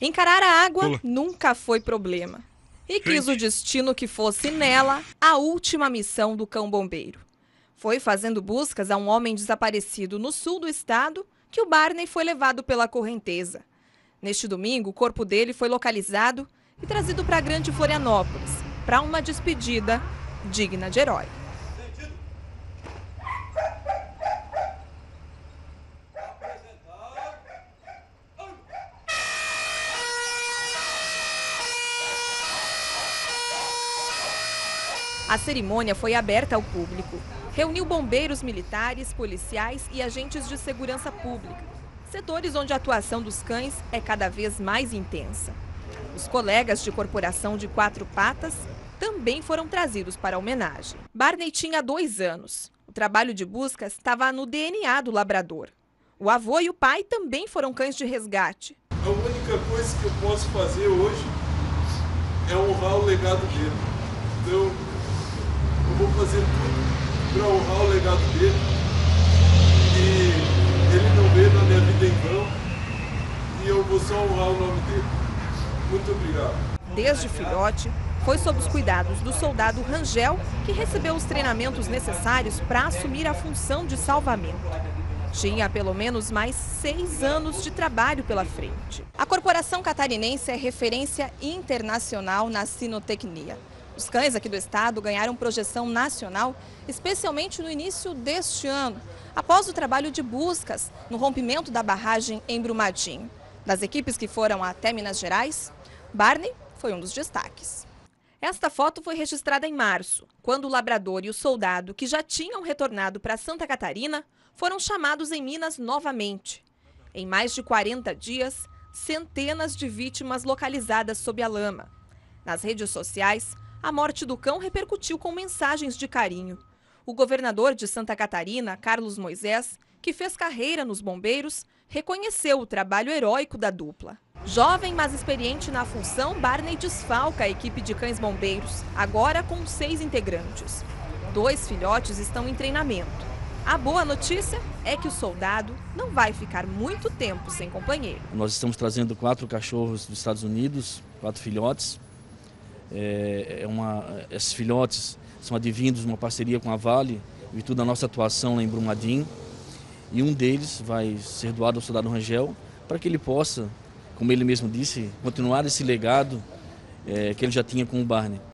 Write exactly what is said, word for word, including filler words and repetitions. Encarar a água Pula. nunca foi problema. E quis o destino que fosse nela a última missão do cão bombeiro. Foi fazendo buscas a um homem desaparecido no sul do estado que o Barney foi levado pela correnteza. Neste domingo, o corpo dele foi localizado e trazido para a Grande Florianópolis, para uma despedida digna de herói. A cerimônia foi aberta ao público. Reuniu bombeiros militares, policiais e agentes de segurança pública, setores onde a atuação dos cães é cada vez mais intensa. Os colegas de corporação de quatro patas também foram trazidos para a homenagem. Barney tinha dois anos. O trabalho de busca estava no D N A do labrador. O avô e o pai também foram cães de resgate. A única coisa que eu posso fazer hoje é honrar o legado dele. Então, vou fazer tudo para honrar o legado dele, e ele não veio na minha vida em vão, e eu vou só honrar o nome dele. Muito obrigado. Desde filhote, foi sob os cuidados do soldado Rangel que recebeu os treinamentos necessários para assumir a função de salvamento. Tinha pelo menos mais seis anos de trabalho pela frente. A corporação catarinense é referência internacional na cinotecnia. Os cães aqui do estado ganharam projeção nacional, especialmente no início deste ano, após o trabalho de buscas no rompimento da barragem em Brumadinho. Das equipes que foram até Minas Gerais, Barney foi um dos destaques. Esta foto foi registrada em março, quando o labrador e o soldado, que já tinham retornado para Santa Catarina, foram chamados em Minas novamente. Em mais de quarenta dias, centenas de vítimas localizadas sob a lama. Nas redes sociais, a morte do cão repercutiu com mensagens de carinho. O governador de Santa Catarina, Carlos Moisés, que fez carreira nos bombeiros, reconheceu o trabalho heróico da dupla. Jovem, mas experiente na função, Barney desfalca a equipe de cães bombeiros, agora com seis integrantes. Dois filhotes estão em treinamento. A boa notícia é que o soldado não vai ficar muito tempo sem companheiro. Nós estamos trazendo quatro cachorros dos Estados Unidos, quatro filhotes. É uma, esses filhotes são advindos de uma parceria com a Vale, em virtude da nossa atuação lá em Brumadinho, e um deles vai ser doado ao soldado Rangel para que ele possa, como ele mesmo disse, continuar esse legado é, que ele já tinha com o Barney.